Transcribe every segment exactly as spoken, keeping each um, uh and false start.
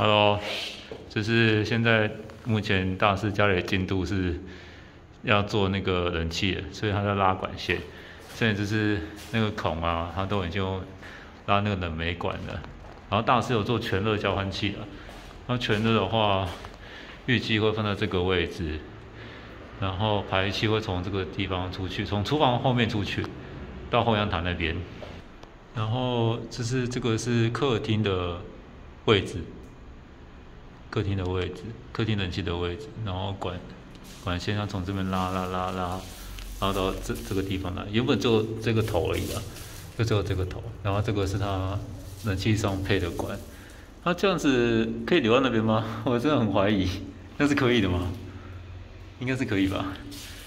Hello， 就是现在目前大师家里的进度是要做那个冷气了，所以他在拉管线，所以就是那个孔啊，他都已经拉那个冷媒管了。然后大师有做全热交换器了，那全热的话，预计会放在这个位置，然后排气会从这个地方出去，从厨房后面出去，到后阳台那边。 然后就是这个是客厅的位置，客厅的位置，客厅冷气的位置。然后管管线要从这边拉拉拉拉，拉到这这个地方来。原本就这个头而已啊，就只有这个头。然后这个是它冷气上配的管。它、啊、这样子可以留在那边吗？我真的很怀疑，那是可以的吗？应该是可以吧。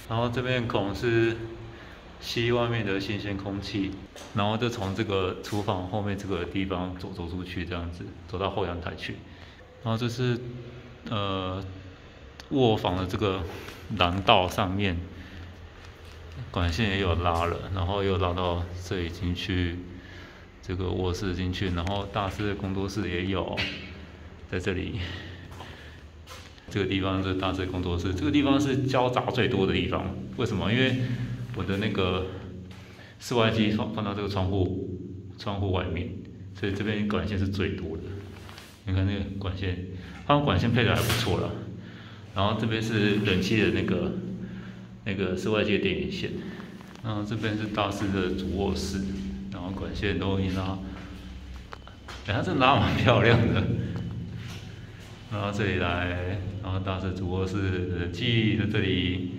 然后这边孔是 吸外面的新鲜空气，然后就从这个厨房后面这个地方走走出去，这样子走到后阳台去。然后这是呃卧房的这个廊道上面，管线也有拉了，然后又拉到这里进去，这个卧室进去，然后大师的工作室也有，在这里。这个地方是大师的工作室，这个地方是交杂最多的地方。为什么？因为 我的那个室外机放放到这个窗户窗户外面，所以这边管线是最多的。你看那个管线，它管线配的还不错啦。然后这边是冷气的那个那个室外机的电源线，然后这边是大师的主卧室，然后管线都一拉，哎、欸，它这拉蛮漂亮的。然后这里来，然后大师主卧室冷气在这里。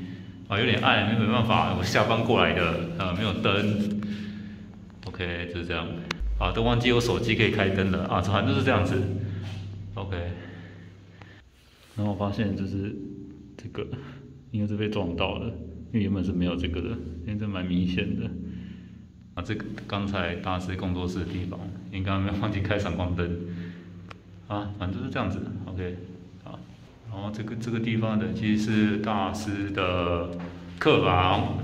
啊，有点暗，没办法，我下班过来的，啊，没有灯 ，OK， 就是这样，啊，都忘记我手机可以开灯了，啊，反正就是这样子 ，OK。然后我发现就是这个，应该是被撞到了，因为原本是没有这个的，因为这蛮明显的。啊，这个刚才大师工作室的地方，应该没有忘记开闪光灯，啊，反正就是这样子 ，OK。 然后这个这个地方的其实是大师的客房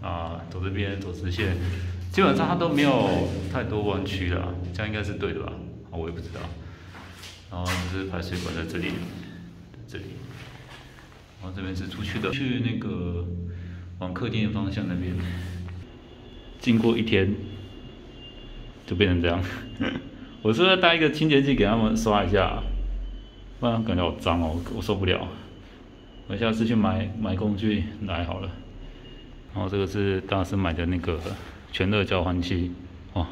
啊，走这边走直线，基本上它都没有太多弯曲啦，这样应该是对的吧？啊，我也不知道。然后就是排水管在这里，这里，然后这边是出去的，去那个往客厅的方向那边。经过一天，就变成这样。我是不是要带一个清洁剂给他们刷一下？ 不然感觉好脏哦，我受不了。我下次去买买工具来好了。然后这个是大师买的那个全热交换器，哦，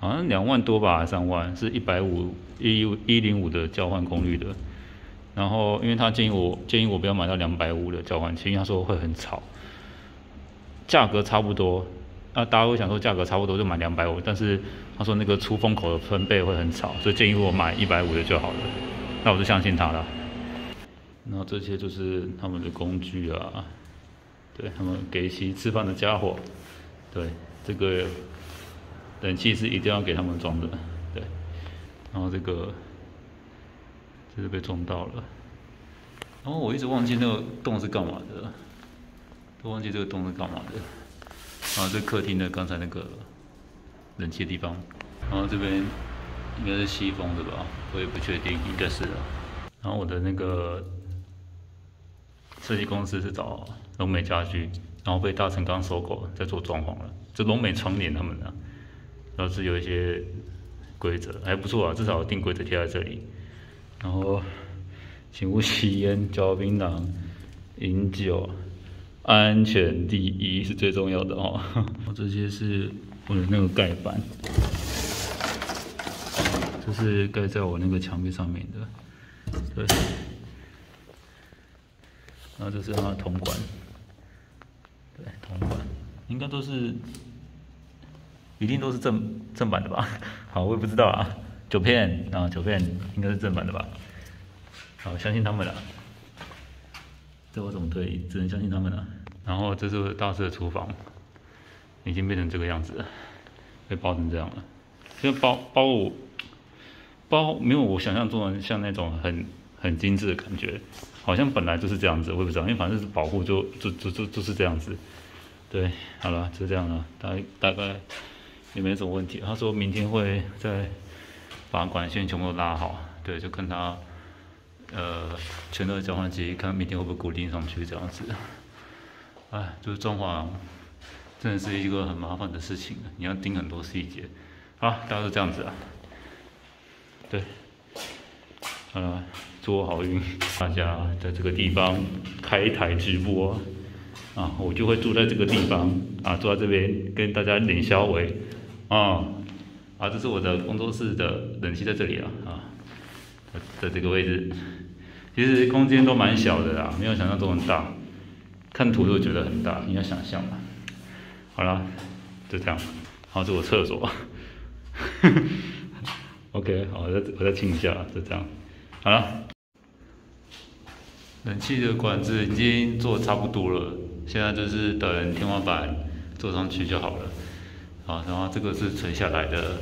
好像两万多吧，三万，是一百五一一零五的交换功率的。然后因为他建议我建议我不要买到两百五的交换器，因为他说会很吵。价格差不多，啊，大家会想说价格差不多就买两百五，但是他说那个出风口的分贝会很吵，所以建议我买一百五的就好了。 那我就相信他了。然后这些就是他们的工具啊，对他们给其吃饭的家伙，对这个冷气是一定要给他们装的，对。然后这个就是被撞到了。然后我一直忘记那个洞是干嘛的，都忘记这个洞是干嘛的。然后这客厅的刚才那个冷气的地方，然后这边 应该是西风的吧，我也不确定，应该是啊。然后我的那个设计公司是找龙美家具，然后被大成钢收购，在做装潢了，就龙美窗帘他们啊，然后是有一些规则，还不错啊，至少有定规则贴在这里。然后，请勿吸烟、嚼槟榔、饮酒，安全第一是最重要的哦。这些是我的那个盖板。 就是盖在我那个墙壁上面的，对。然后这是它的铜管，对，铜管应该都是，一定都是正正版的吧？好，我也不知道啊。九片啊，九片应该是正版的吧？好，相信他们了。这我怎么推？只能相信他们了。然后这是大师的厨房，已经变成这个样子了，被包成这样了。因为包包我。 包没有我想象中的像那种很很精致的感觉，好像本来就是这样子，我也不知道，因为反正是保护就就就就就是这样子，对，好了，就这样了，大大概也没什么问题。他说明天会再把管线全部拉好，对，就看他呃全都交换机，看明天会不会固定上去这样子。哎，就是装潢真的是一个很麻烦的事情，你要盯很多细节。好，大家都这样子啊。对，好了，祝我好运，大家在这个地方开台直播。 啊，我就会住在这个地方啊，住在这边跟大家冷消微啊啊，这是我的工作室的冷气在这里啊啊，在这个位置，其实空间都蛮小的啦，没有想象中很大，看图就觉得很大，你要想象嘛。好啦，就这样，好，这是我厕所，OK， 好，我再我再清一下，就这样，好了，冷气的管子已经做差不多了。 现在就是等天花板做上去就好了，好，然后这个是垂下来的，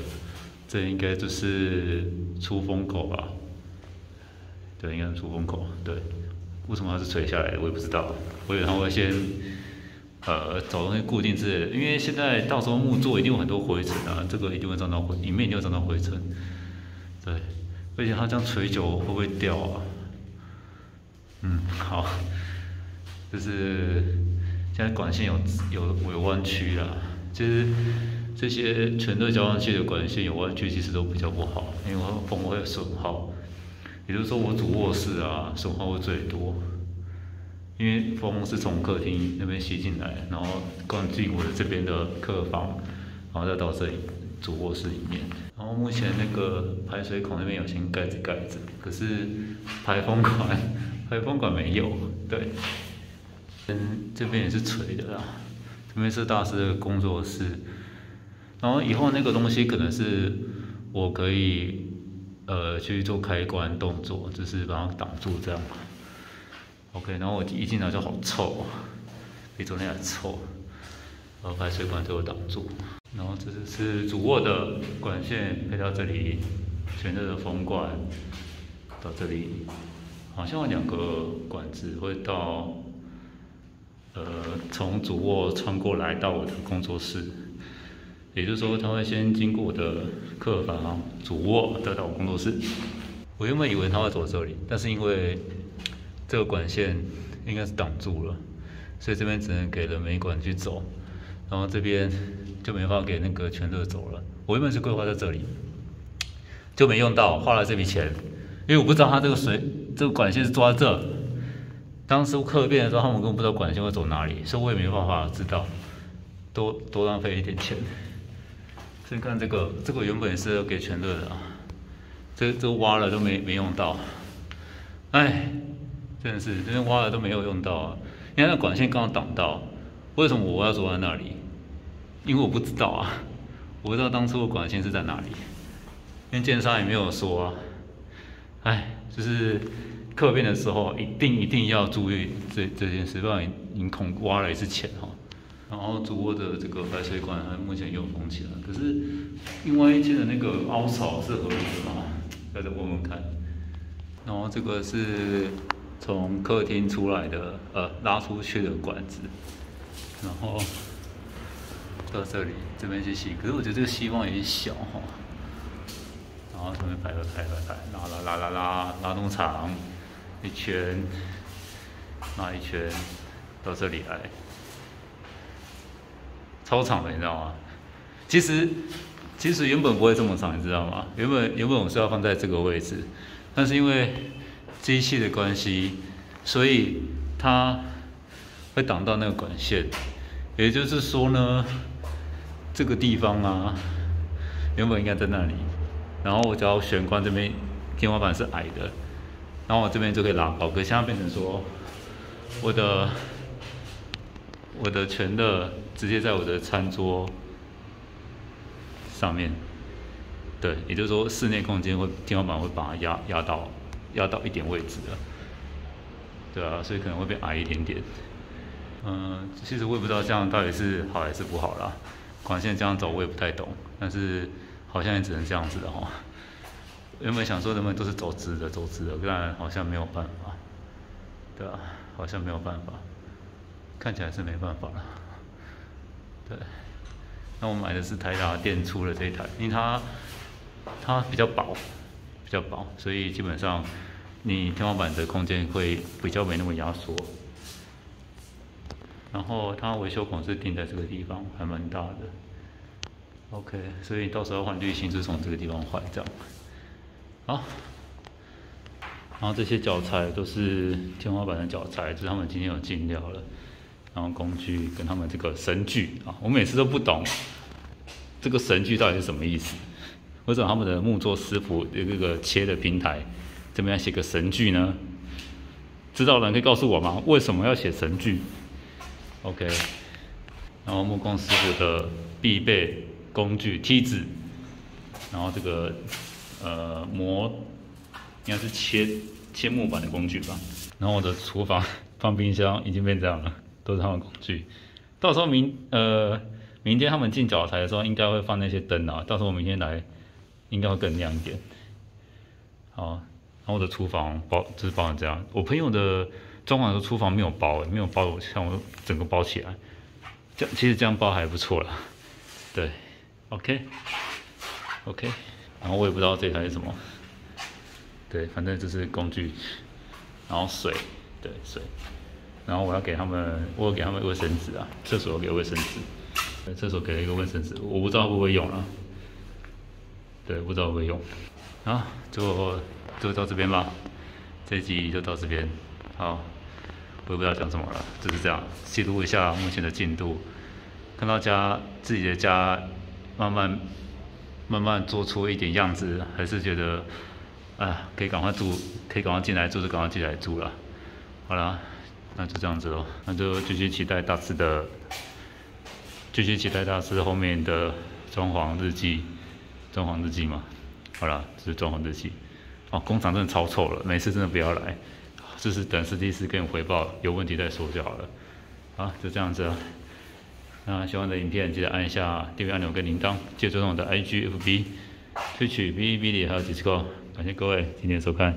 这应该就是出风口吧？对，应该是出风口。对，为什么它是垂下来的？我也不知道，我以为它会先呃找东西固定之类的，因为现在到时候木做一定有很多灰尘啊，这个一定会沾到灰，里面一定会沾到灰尘。对，而且它这样垂久会不会掉啊？嗯，好，就是。 现在管线有有有弯曲啦，其实这些全对交换器的管线有弯曲，其实都比较不好，因为风会损耗。也就是说，我主卧室啊，损耗会最多，因为风是从客厅那边吸进来，然后灌进我的这边的客房，然后再到这里主卧室里面。然后目前那个排水孔那边有先盖着盖着，可是排风管排风管没有，对。 嗯，这边也是垂的啦，这边是大师的工作室，然后以后那个东西可能是我可以呃去做开关动作，就是把它挡住这样。OK， 然后我一进来就好臭，比昨天还臭，然后排水管都有挡住。然后这是主卧的管线配到这里，全热的风管到这里，好像有两个管子会到。 呃，从主卧穿过来到我的工作室，也就是说，它会先经过我的客房、主卧，再到我工作室。我原本以为它会走这里，但是因为这个管线应该是挡住了，所以这边只能给了美管去走，然后这边就没法给那个全乐走了。我原本是规划在这里，就没用到，花了这笔钱，因为我不知道它这个水这个管线是抓这。 当时客变的时候，他们根本不知道管线会走哪里，所以我也没办法知道，多多浪费一点钱。所以看这个，这个原本是要给全乐的啊，这这挖了都没没用到，哎，真的是这边挖了都没有用到啊！你看那管线刚刚挡到，为什么我要走在那里？因为我不知道啊，我不知道当初的管线是在哪里，因为建商也没有说啊，哎，就是。 客变的时候，一定一定要注意这这件事，不然你恐挖了一次钱哈。然后主卧的这个排水管目前又封起来，可是另外一间的那个凹槽是合理的吗？大家问问看。然后这个是从客厅出来的，呃，拉出去的管子，然后到这里这边去吸，可是我觉得这个希望有点小哈。然后这边排排排排排，拉拉拉拉拉拉弄长。 一圈，那一圈到这里来，超长的，你知道吗？其实，其实原本不会这么长，你知道吗？原本原本我是要放在这个位置，但是因为机器的关系，所以它会挡到那个管线。也就是说呢，这个地方啊，原本应该在那里，然后我只要玄关这边天花板是矮的。 然后我这边就可以拉高，可现在变成说，我的我的全的直接在我的餐桌上面，对，也就是说室内空间会天花板会把它压压到压到一点位置的，对啊，所以可能会变矮一点点。嗯，其实我也不知道这样到底是好还是不好啦，管线这样走我也不太懂，但是好像也只能这样子的哈。 原本想说他们都是走直的，走直的，但好像没有办法，对啊，好像没有办法，看起来是没办法了。对，那我买的是台达电出的这一台，因为它它比较薄，比较薄，所以基本上你天花板的空间会比较没那么压缩。然后它维修孔是定在这个地方，还蛮大的。OK， 所以到时候换滤芯是从这个地方换这样。好，然后这些脚材都是天花板的脚材，就是他们今天有进料了。 然后工具跟他们这个神具啊，我每次都不懂这个神具到底是什么意思。为什么他们的木作师傅这个切的平台这边要写个神具呢？知道的人可以告诉我吗？为什么要写神具 ？OK， 然后木工师傅的必备工具梯子，然后这个呃磨应该是切切木板的工具吧。然后我的厨房放冰箱已经变这样了。 都是他们工具，到时候明呃明天他们进脚材的时候，应该会放那些灯啊。到时候我明天来，应该会更亮一点。好，然后我的厨房包就是包成这样。我朋友的装潢的厨房没有包、欸，没有包，像我整个包起来。这样其实这样包还不错啦。对 ，OK，OK，、OK, OK, 然后我也不知道这台是什么。对，反正就是工具，然后水，对水。 然后我要给他们，我有给他们卫生纸啊，厕所给卫生纸，厕所给了一个卫生纸，我不知道会不会用啊，对，不知道会不会用，啊，就就到这边吧，这集就到这边，好，我也不知道讲什么了，就是这样，记录一下目前的进度，看到家自己的家慢慢慢慢做出一点样子，还是觉得，啊，可以赶快住，可以赶快进来住就赶快进来住了，好啦。 那就这样子咯，那就继续期待大师的，继续期待大师后面的装潢日记，装潢日记嘛，好啦，这、就是装潢日记。哦，工厂真的超臭了，每次真的不要来，就是等设计师跟你回报，有问题再说就好了。好，就这样子啊。那喜欢的影片记得按一下订阅按钮跟铃铛，记得追踪我的 I G、F B、Twitch、哔哩哔哩还有 Discord。感谢各位今天的收看。